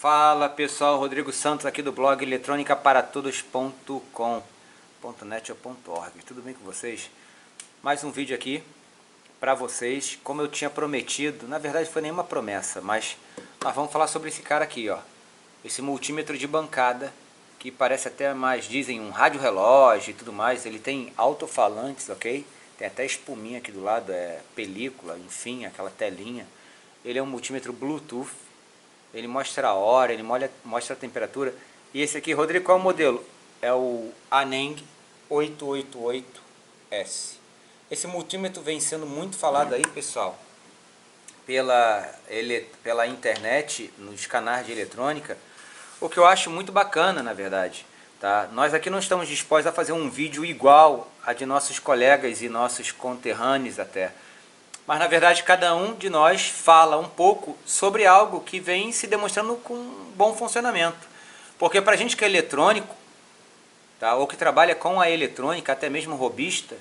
Fala pessoal, Rodrigo Santos aqui do blog eletrônicaparatodos.com.net ou .org. Tudo bem com vocês? Mais um vídeo aqui para vocês, como eu tinha prometido. Na verdade foi nenhuma promessa, mas nós vamos falar sobre esse cara aqui, ó. Esse multímetro de bancada, que parece até mais, dizem, um rádio relógio e tudo mais. Ele tem alto-falantes, ok? Tem até espuminha aqui do lado, é película, enfim, aquela telinha. Ele é um multímetro Bluetooth. Ele mostra a hora, ele mostra a temperatura. E esse aqui, Rodrigo, qual é o modelo? É o Aneng 888S. Esse multímetro vem sendo muito falado aí, pessoal, pela internet, nos canais de eletrônica, o que eu acho muito bacana, na verdade, tá? Nós aqui não estamos dispostos a fazer um vídeo igual a de nossos colegas e nossos conterrâneos até. Mas, na verdade, cada um de nós fala um pouco sobre algo que vem se demonstrando com um bom funcionamento. Porque para a gente que é eletrônico, tá? Ou que trabalha com a eletrônica, até mesmo robista,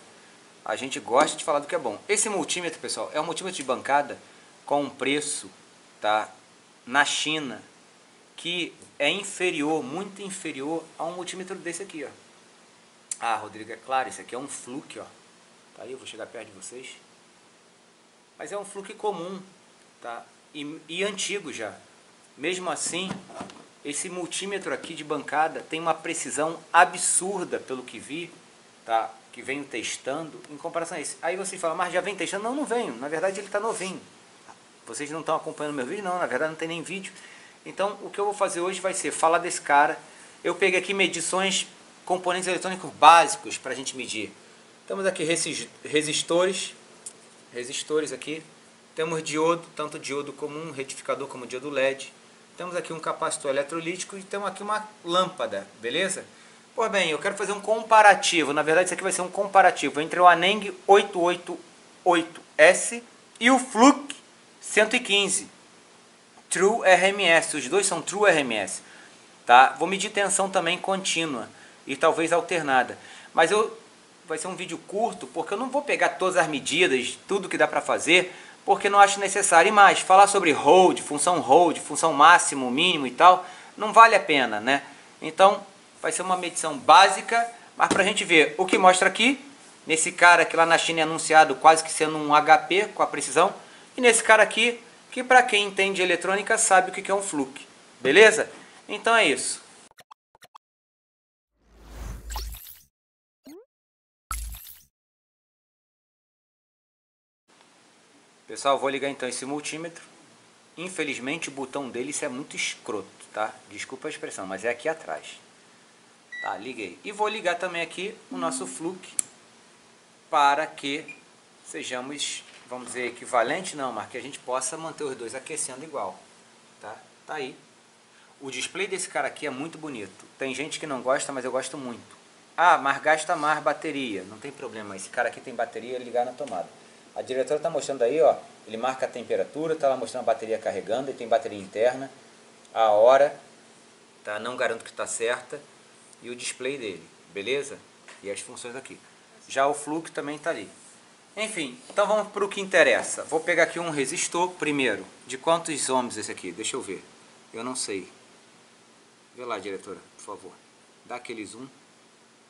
a gente gosta de falar do que é bom. Esse multímetro, pessoal, é um multímetro de bancada com um preço, tá, na China, que é inferior, muito inferior a um multímetro desse aqui, ó. Ah, Rodrigo, é claro, esse aqui é um Fluke, ó. Tá aí, eu vou chegar perto de vocês. Mas é um Fluke comum, tá, e antigo já. Mesmo assim, esse multímetro aqui de bancada tem uma precisão absurda, pelo que vi, tá, que venho testando, em comparação a esse. Aí vocês falam, mas já vem testando? Não, não venho. Na verdade, ele está novinho. Vocês não estão acompanhando meu vídeo? Não, na verdade não tem nem vídeo. Então, o que eu vou fazer hoje vai ser falar desse cara. Eu peguei aqui medições, componentes eletrônicos básicos para a gente medir. Temos aqui resistores aqui. Temos diodo, tanto diodo comum, retificador como diodo LED. Temos aqui um capacitor eletrolítico e temos aqui uma lâmpada, beleza? Pois bem, eu quero fazer um comparativo. Na verdade, isso aqui vai ser um comparativo entre o Aneng 888S e o Fluke 115 True RMS. Os dois são True RMS, tá? Vou medir tensão também contínua e talvez alternada. Mas vai ser um vídeo curto, porque eu não vou pegar todas as medidas, tudo que dá para fazer, porque não acho necessário. E mais, falar sobre hold, função máximo, mínimo e tal, não vale a pena, né? Então, vai ser uma medição básica, mas para a gente ver o que mostra aqui, nesse cara que lá na China é anunciado quase que sendo um HP com a precisão, e nesse cara aqui, que para quem entende eletrônica sabe o que é um Fluke, beleza? Então é isso. Pessoal, vou ligar então esse multímetro. Infelizmente o botão dele, isso é muito escroto, tá? Desculpa a expressão, mas é aqui atrás. Tá, liguei. E vou ligar também aqui o nosso Fluke para que sejamos, vamos dizer, equivalente, não, mas que a gente possa manter os dois aquecendo igual. Tá? Tá aí. O display desse cara aqui é muito bonito. Tem gente que não gosta, mas eu gosto muito. Ah, mas gasta mais bateria. Não tem problema, esse cara aqui tem bateria, ligar na tomada. A diretora tá mostrando aí, ó, ele marca a temperatura, tá lá mostrando a bateria carregando, ele tem bateria interna, a hora, tá? Não garanto que tá certa. E o display dele, beleza? E as funções aqui. Já o Fluke também está ali. Enfim, então vamos para o que interessa. Vou pegar aqui um resistor primeiro. De quantos ohms esse aqui? Deixa eu ver. Eu não sei. Vê lá, diretora, por favor. Dá aquele zoom.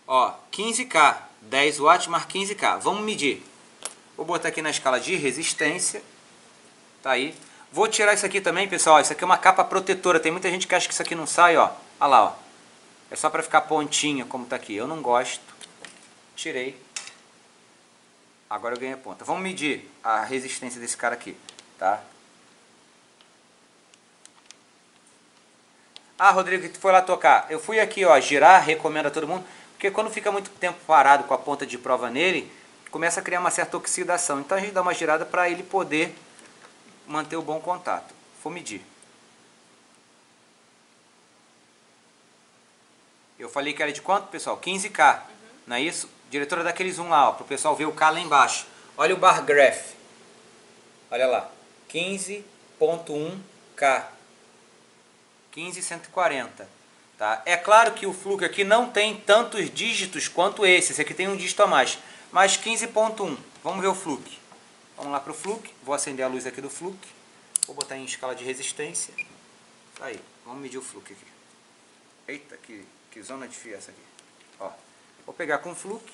Ó, 15K. 10 watts mais 15K. Vamos medir. Vou botar aqui na escala de resistência. Tá aí. Vou tirar isso aqui também, pessoal. Isso aqui é uma capa protetora. Tem muita gente que acha que isso aqui não sai, ó. Olha lá, ó. É só para ficar pontinha, como está aqui. Eu não gosto. Tirei. Agora eu ganhei a ponta. Vamos medir a resistência desse cara aqui, tá? Ah, Rodrigo, tu foi lá tocar. Eu fui aqui, ó, girar, recomendo a todo mundo. Porque quando fica muito tempo parado com a ponta de prova nele, começa a criar uma certa oxidação. Então a gente dá uma girada para ele poder manter o bom contato. Vou medir. Eu falei que era de quanto, pessoal? 15K, uhum. Não é isso? Diretora, dá aquele zoom lá, para o pessoal ver o K lá embaixo. Olha o bar graph. Olha lá, 15.1K, 15,140. Tá? É claro que o Fluke aqui não tem tantos dígitos quanto esse. Esse aqui tem um dígito a mais, mas 15.1. Vamos ver o Fluke. Vamos lá para o Fluke. Vou acender a luz aqui do Fluke. Vou botar em escala de resistência. Aí, vamos medir o Fluke aqui. Eita, que zona de fio é essa aqui. Ó, vou pegar com o Fluke.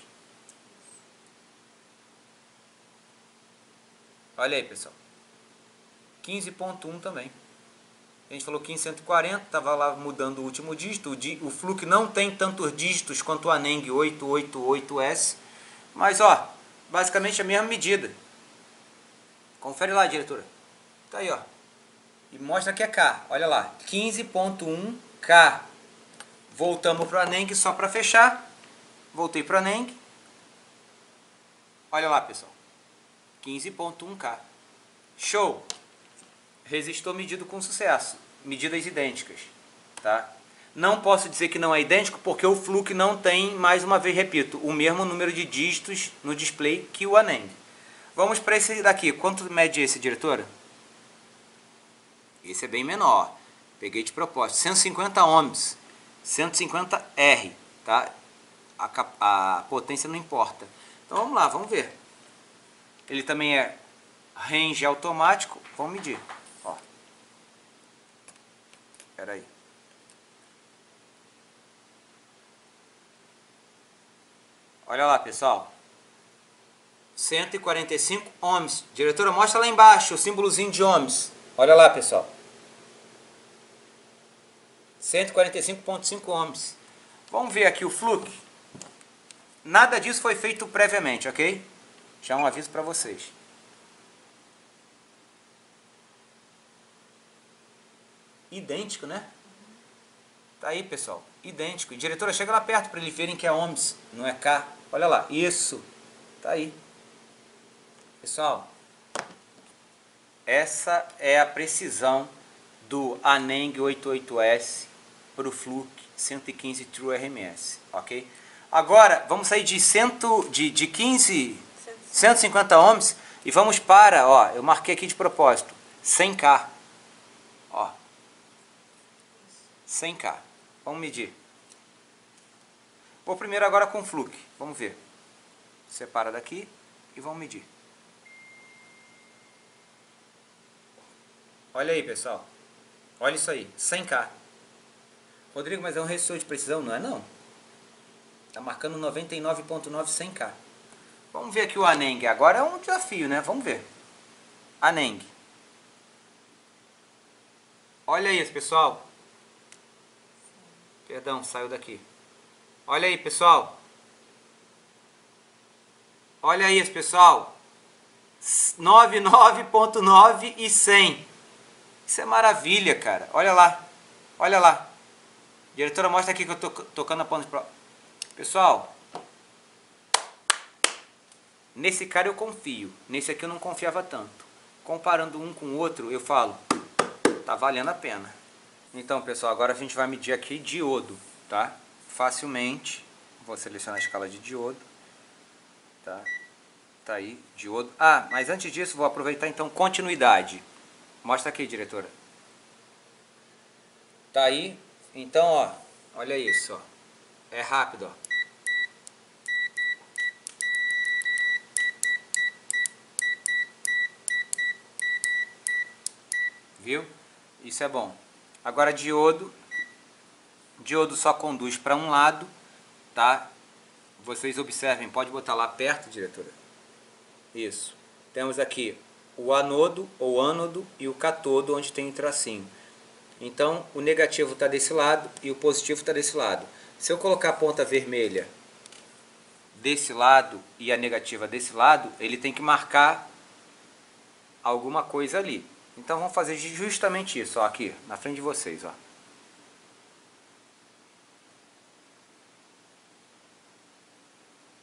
Olha aí, pessoal. 15.1 também. A gente falou 1540, estava lá mudando o último dígito. O Fluke não tem tantos dígitos quanto o Aneng 888S. Mas, ó, basicamente a mesma medida. Confere lá, diretora. Tá aí, ó. E mostra que é K. Olha lá, 15.1K. Voltamos para o Aneng só para fechar. Voltei para o Aneng. Olha lá, pessoal. 15.1K. Show! Resistor medido com sucesso. Medidas idênticas, tá? Não posso dizer que não é idêntico, porque o Fluke não tem, mais uma vez repito, o mesmo número de dígitos no display que o Aneng. Vamos para esse daqui. Quanto mede esse, diretora? Esse é bem menor. Peguei de propósito. 150 ohms. 150R, tá? A potência não importa. Então vamos lá, vamos ver. Ele também é range automático. Vamos medir. Ó. Espera aí. Olha lá, pessoal. 145 ohms. Diretora, mostra lá embaixo o símbolozinho de ohms. Olha lá, pessoal. 145.5 ohms. Vamos ver aqui o Fluke. Nada disso foi feito previamente, ok? Já um aviso para vocês. Idêntico, né? Tá aí, pessoal. Idêntico. E, diretora, chega lá perto para eles verem que é ohms, não é K. Olha lá. Isso. Tá aí. Pessoal, essa é a precisão do Aneng 88S para o Fluke 115 True RMS, ok? Agora, vamos sair de 150 ohms e vamos para, ó, eu marquei aqui de propósito, 100K. Ó, 100K. Vamos medir. Vou primeiro agora com o Fluke, vamos ver. Separa daqui e vamos medir. Olha aí, pessoal. Olha isso aí, 100K. Rodrigo, mas é um resistor de precisão? Não é não. Está marcando 99.9, 100K. Vamos ver aqui o Aneng. Agora é um desafio, né? Vamos ver. Aneng. Olha isso, pessoal. Perdão, saiu daqui. Olha aí, pessoal. Olha isso, pessoal. 99.9 e 100. Isso é maravilha, cara. Olha lá. Olha lá. Diretora, mostra aqui que eu tô tocando a ponta de prova. Pessoal, nesse cara eu confio. Nesse aqui eu não confiava tanto. Comparando um com o outro, eu falo, tá valendo a pena. Então, pessoal, agora a gente vai medir aqui diodo, tá? Facilmente. Vou selecionar a escala de diodo. Tá, tá aí, diodo. Ah, mas antes disso vou aproveitar então continuidade. Mostra aqui, diretora. Tá aí. Então, ó, olha isso, ó. É rápido, ó. Viu? Isso é bom. Agora diodo. Diodo só conduz para um lado, tá? Vocês observem, pode botar lá perto, diretora. Isso. Temos aqui o anodo ou ânodo e o catodo, onde tem um tracinho. Então, o negativo está desse lado e o positivo está desse lado. Se eu colocar a ponta vermelha desse lado e a negativa desse lado, ele tem que marcar alguma coisa ali. Então, vamos fazer justamente isso, ó, aqui, na frente de vocês, ó.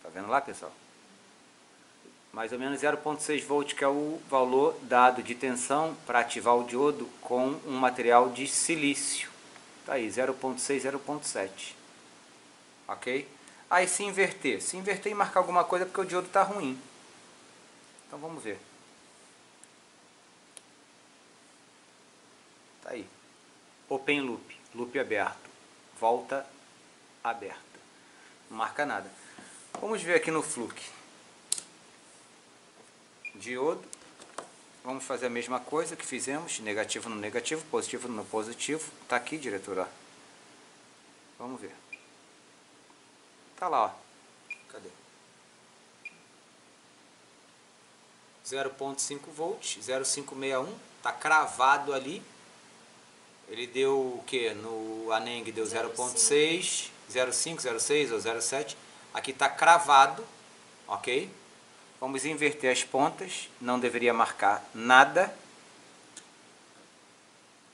Tá vendo lá, pessoal? Mais ou menos 0.6 volts, que é o valor dado de tensão para ativar o diodo com um material de silício. Tá aí, 0.6, 0.7. Ok? Aí se inverter. Se inverter e marcar alguma coisa, porque o diodo tá ruim. Então vamos ver. Tá aí. Open loop. Loop aberto. Volta aberta. Não marca nada. Vamos ver aqui no Fluke. Diodo. Vamos fazer a mesma coisa que fizemos, negativo no negativo, positivo no positivo. Tá aqui, diretora. Vamos ver. Tá lá, ó. Cadê? 0.5 volts, 0.561, tá cravado ali. Ele deu o que? No Aneng deu 0.6, 0.5, 0.6 ou 0.7. Aqui tá cravado, ok? Vamos inverter as pontas, não deveria marcar nada.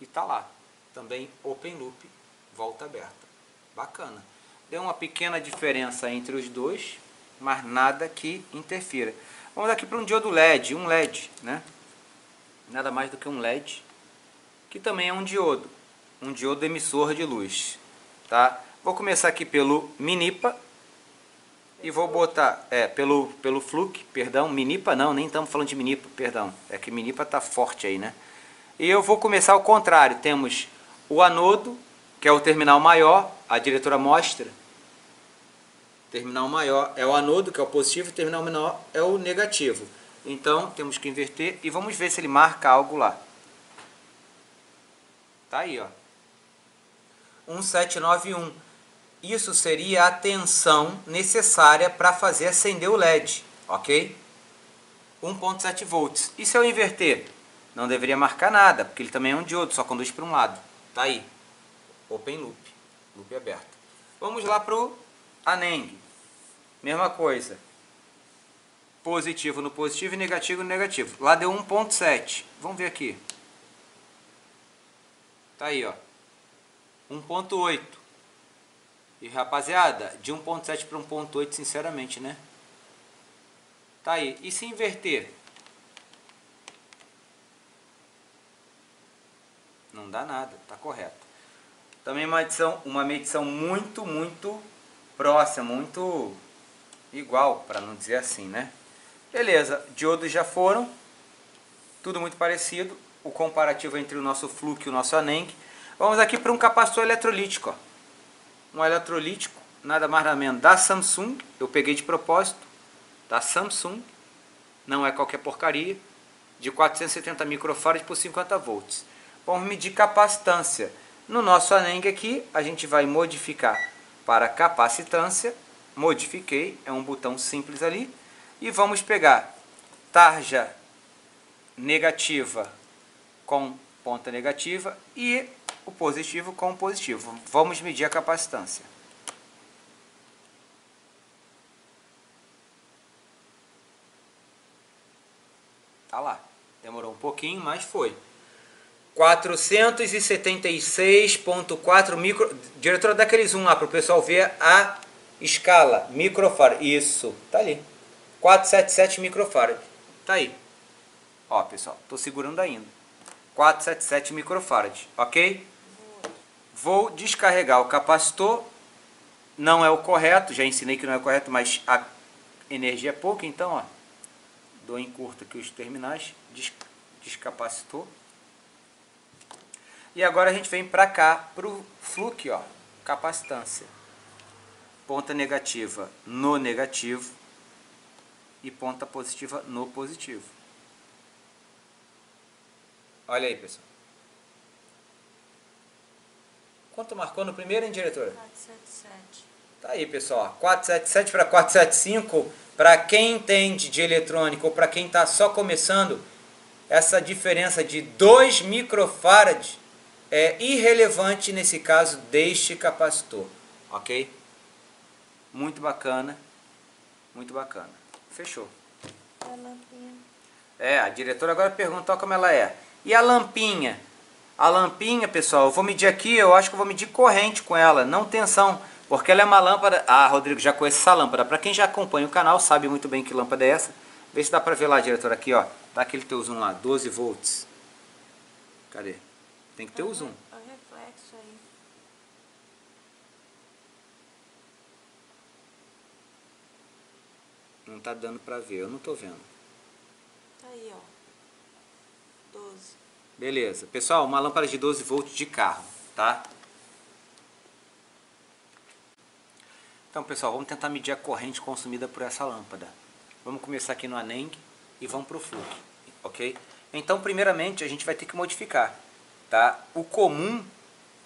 E tá lá. Também open loop, volta aberta. Bacana. Deu uma pequena diferença entre os dois, mas nada que interfira. Vamos aqui para um diodo LED, um LED, né? Nada mais do que um LED, que também é um diodo emissor de luz, tá? Vou começar aqui pelo Minipa e vou botar, pelo Fluke, perdão, Minipa não, nem estamos falando de Minipa, perdão, é que Minipa tá forte aí, né? E eu vou começar ao contrário, temos o anodo, que é o terminal maior, a diretora mostra, terminal maior é o anodo, que é o positivo, e terminal menor é o negativo. Então, temos que inverter e vamos ver se ele marca algo lá. Tá aí, ó. 1791. Isso seria a tensão necessária para fazer acender o LED, ok? 1.7 volts. E se eu inverter? Não deveria marcar nada, porque ele também é um diodo, só conduz para um lado. Tá aí. Open loop, loop aberto. Vamos lá pro Aneng. Mesma coisa. Positivo no positivo e negativo no negativo. Lá deu 1.7. Vamos ver aqui. Tá aí, ó. 1.8. E rapaziada, de 1.7 para 1.8, sinceramente, né? Tá aí. E se inverter? Não dá nada, tá correto. Também uma medição muito próxima, muito igual, para não dizer assim, né? Beleza, diodos já foram, tudo muito parecido, o comparativo entre o nosso Fluke e o nosso Aneng. Vamos aqui para um capacitor eletrolítico, ó. Um eletrolítico, nada mais nada menos, da Samsung, eu peguei de propósito, da Samsung, não é qualquer porcaria, de 470 microfarads por 50 volts. Vamos medir capacitância. No nosso Aneng aqui, a gente vai modificar para capacitância, modifiquei, é um botão simples ali, e vamos pegar tarja negativa com ponta negativa e o positivo com o positivo. Vamos medir a capacitância. Tá lá, demorou um pouquinho, mas foi. 476.4 micro... Diretora, dá aquele zoom lá para o pessoal ver a escala. Microfarad. Isso. Tá ali. 477 microfarad. Tá aí. Ó, pessoal. Tô segurando ainda. 477 microfarad. Ok? Vou descarregar o capacitor. Não é o correto. Já ensinei que não é o correto, mas a energia é pouca. Então, ó. Dou em curto aqui os terminais. Descapacitor. E agora a gente vem para cá, para o Fluke, ó, capacitância. Ponta negativa no negativo e ponta positiva no positivo. Olha aí, pessoal. Quanto marcou no primeiro, hein, diretora? 477. Tá aí, pessoal. 477 para 475, para quem entende de eletrônica ou para quem está só começando, essa diferença de 2 microfarads é irrelevante nesse caso deste capacitor, ok? Muito bacana, muito bacana. Fechou. A lampinha. É, a diretora agora perguntou como ela é. E a lampinha? A lampinha, pessoal, eu vou medir aqui, eu acho que eu vou medir corrente com ela, não tensão, porque ela é uma lâmpada... Ah, Rodrigo, já conhece essa lâmpada. Para quem já acompanha o canal, sabe muito bem que lâmpada é essa. Vê se dá para ver lá, diretora, aqui, ó. Dá aquele teu zoom lá, 12 volts. Cadê? Tem que ter o zoom. O reflexo aí. Não tá dando pra ver, eu não tô vendo. Tá aí, ó. 12. Beleza. Pessoal, uma lâmpada de 12 volts de carro, tá? Então, pessoal, vamos tentar medir a corrente consumida por essa lâmpada. Vamos começar aqui no Aneng e vamos pro Fluke, ok? Então, primeiramente, a gente vai ter que modificar, tá? O comum,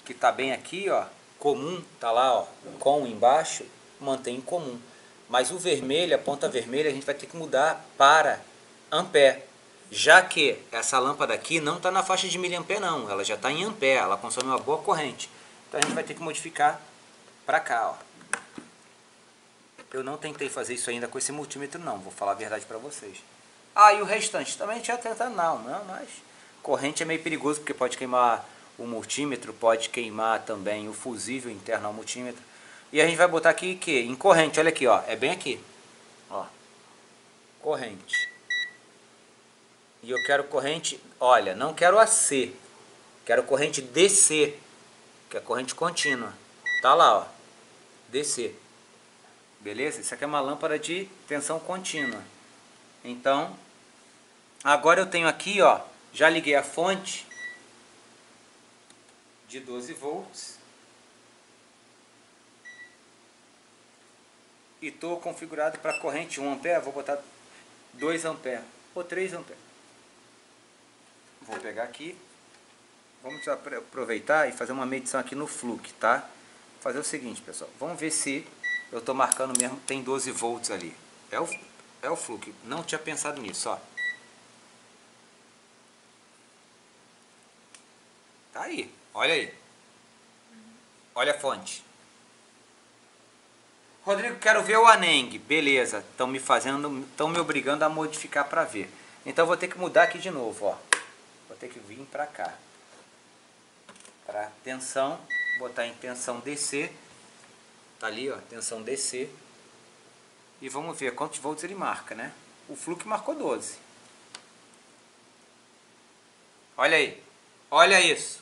que tá bem aqui, ó, comum, tá lá, ó, com embaixo, mantém em comum. Mas o vermelho, a ponta vermelha, a gente vai ter que mudar para ampere, já que essa lâmpada aqui não está na faixa de miliampere não, ela já está em ampere, ela consome uma boa corrente. Então a gente vai ter que modificar para cá, ó. Eu não tentei fazer isso ainda com esse multímetro não, vou falar a verdade para vocês. Ah, e o restante, também a gente já tenta não, mas corrente é meio perigoso porque pode queimar o multímetro, pode queimar também o fusível interno ao multímetro. E a gente vai botar aqui que em corrente, olha aqui, ó, é bem aqui, ó, corrente. E eu quero corrente, olha, não quero AC, quero corrente DC, que é corrente contínua. Tá lá, ó, DC. Beleza? Isso aqui é uma lâmpada de tensão contínua. Então, agora eu tenho aqui, ó, já liguei a fonte de 12 volts. E estou configurado para corrente 1 ampere, vou botar 2 ampere ou 3 ampere. Vou pegar aqui, vamos aproveitar e fazer uma medição aqui no Fluke, tá? Vou fazer o seguinte, pessoal, vamos ver se eu estou marcando mesmo, tem 12 volts ali. É o Fluke, não tinha pensado nisso, ó. Tá aí. Olha a fonte. Rodrigo, quero ver o Aneng. Beleza, estão me obrigando a modificar para ver. Então vou ter que mudar aqui de novo, ó. Vou ter que vir para cá. Para tensão, botar em tensão DC. Tá ali, ó, tensão DC. E vamos ver quantos volts ele marca, né? O Fluke marcou 12. Olha aí. Olha isso.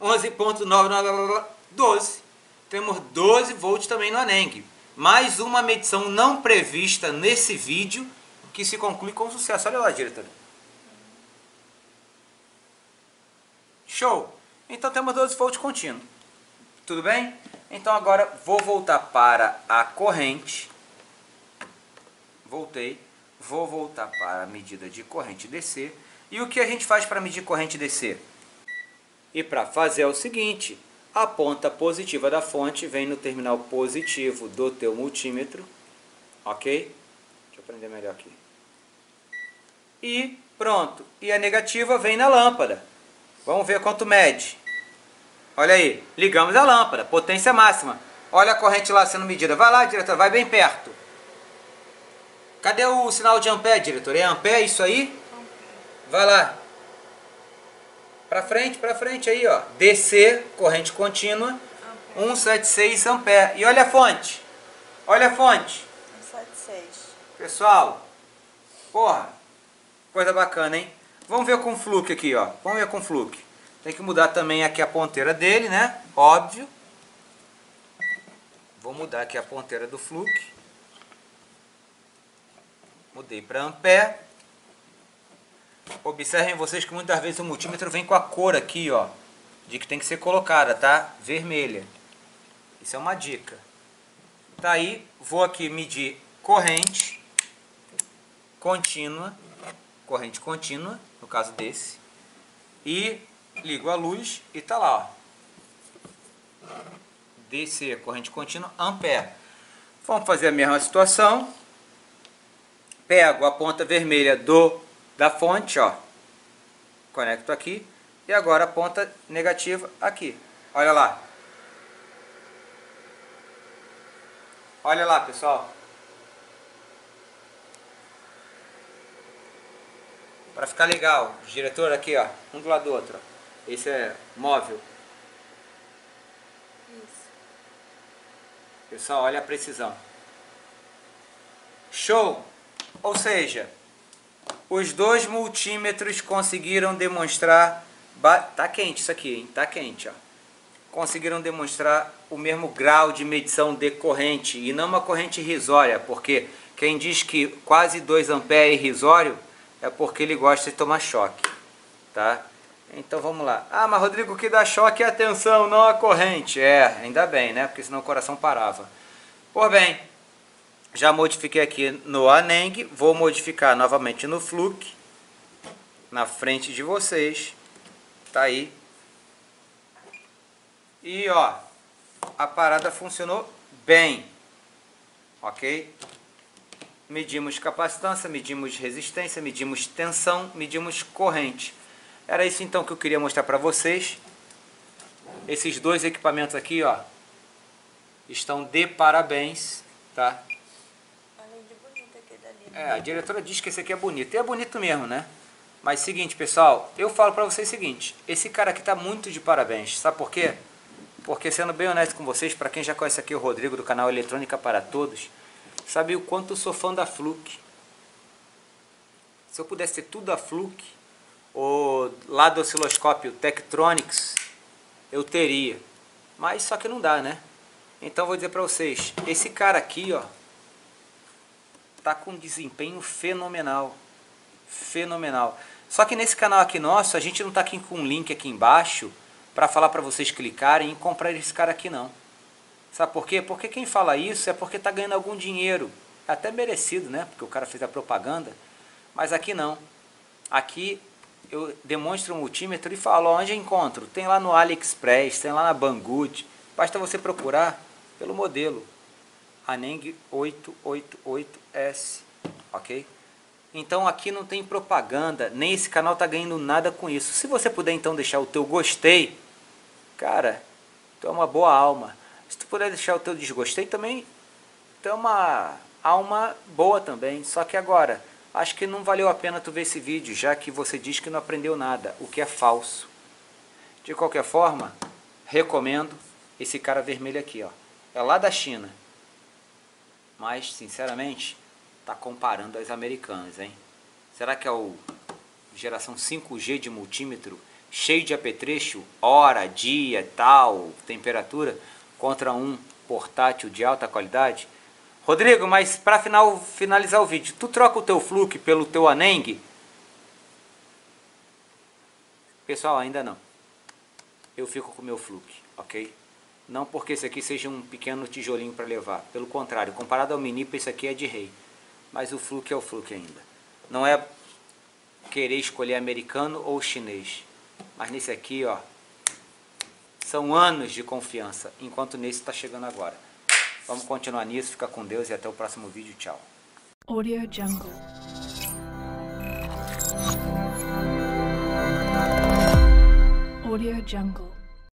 11.9, 12. Temos 12 volts também no Aneng. Mais uma medição não prevista nesse vídeo que se conclui com sucesso. Olha lá, diretor. Show! Então temos 12 volts contínuo. Tudo bem? Então agora vou voltar para a corrente. Voltei. Vou voltar para a medida de corrente DC. E o que a gente faz para medir corrente DC? E para fazer é o seguinte. A ponta positiva da fonte vem no terminal positivo do teu multímetro. Ok? Deixa eu aprender melhor aqui. E pronto. E a negativa vem na lâmpada. Vamos ver quanto mede. Olha aí. Ligamos a lâmpada. Potência máxima. Olha a corrente lá sendo medida. Vai lá, diretor. Vai bem perto. Cadê o sinal de ampere, diretor? É ampere isso aí? Vai lá. Pra frente aí, ó. DC, corrente contínua, ampere. 176 ampere. E olha a fonte. Olha a fonte. 176. Pessoal, porra, coisa bacana, hein? Vamos ver com o Fluke aqui, ó. Vamos ver com o Fluke. Tem que mudar também aqui a ponteira dele, né? Óbvio. Vou mudar aqui a ponteira do Fluke. Mudei para ampere. Observem vocês que muitas vezes o multímetro vem com a cor aqui, ó, de que tem que ser colocada, tá? Vermelha. Isso é uma dica. Tá aí, vou aqui medir corrente contínua, no caso desse. E ligo a luz e tá lá, ó. DC, corrente contínua, ampere. Vamos fazer a mesma situação. Pego a ponta vermelha da fonte, ó, conecto aqui, e agora a ponta negativa aqui, olha lá pessoal, para ficar legal, diretor aqui, ó, um do lado do outro, ó. Esse é móvel, isso. Pessoal, olha a precisão, show, ou seja, os dois multímetros conseguiram demonstrar, tá quente isso aqui, hein? Tá quente, ó. Conseguiram demonstrar o mesmo grau de medição de corrente e não uma corrente irrisória, porque quem diz que quase 2 ampere é irrisório é porque ele gosta de tomar choque, tá? Então vamos lá. Ah, mas Rodrigo, o que dá choque é a tensão, não a corrente. É, ainda bem, né? Porque senão o coração parava. Por bem, já modifiquei aqui no Aneng, vou modificar novamente no Fluke, na frente de vocês. Tá aí. E ó, a parada funcionou bem. Ok? Medimos capacitância, medimos resistência, medimos tensão, medimos corrente. Era isso então que eu queria mostrar para vocês. Esses dois equipamentos aqui, ó, estão de parabéns, tá? Além de bonito aqui dali, né? É, a diretora diz que esse aqui é bonito. E é bonito mesmo, né? Mas seguinte, pessoal, eu falo pra vocês o seguinte. Esse cara aqui tá muito de parabéns. Sabe por quê? Porque, sendo bem honesto com vocês, pra quem já conhece aqui o Rodrigo do canal Eletrônica para Todos, sabe o quanto eu sou fã da Fluke. Se eu pudesse ter tudo da Fluke, ou lá do osciloscópio Tektronix, eu teria. Mas só que não dá, né? Então vou dizer pra vocês, esse cara aqui, ó, tá com um desempenho fenomenal. Fenomenal. Só que nesse canal aqui nosso, a gente não tá aqui com um link aqui embaixo para falar para vocês clicarem e comprar esse cara aqui não. Sabe por quê? Porque quem fala isso é porque tá ganhando algum dinheiro. Até merecido, né? Porque o cara fez a propaganda. Mas aqui não. Aqui eu demonstro um multímetro e falo, ó, onde eu encontro? Tem lá no AliExpress, tem lá na Banggood. Basta você procurar pelo modelo Aneng 888S, ok? Então aqui não tem propaganda, nem esse canal tá ganhando nada com isso. Se você puder então deixar o teu gostei, cara, tu é uma boa alma. Se tu puder deixar o teu desgostei também, tu é uma alma boa também. Só que agora, acho que não valeu a pena tu ver esse vídeo, já que você diz que não aprendeu nada, o que é falso. De qualquer forma, recomendo esse cara vermelho aqui, ó. É lá da China. Mas, sinceramente, tá comparando as americanas, hein? Será que é o geração 5G de multímetro, cheio de apetrecho, hora, dia, tal, temperatura, contra um portátil de alta qualidade? Rodrigo, mas para finalizar o vídeo, tu troca o teu Fluke pelo teu Aneng? Pessoal, ainda não. Eu fico com o meu Fluke, ok? Não porque esse aqui seja um pequeno tijolinho para levar. Pelo contrário, comparado ao Minipa, esse aqui é de rei. Mas o Fluke é o Fluke ainda. Não é querer escolher americano ou chinês. Mas nesse aqui, ó, são anos de confiança, enquanto nesse está chegando agora. Vamos continuar nisso, fica com Deus e até o próximo vídeo. Tchau. Audio Jungle. Audio Jungle.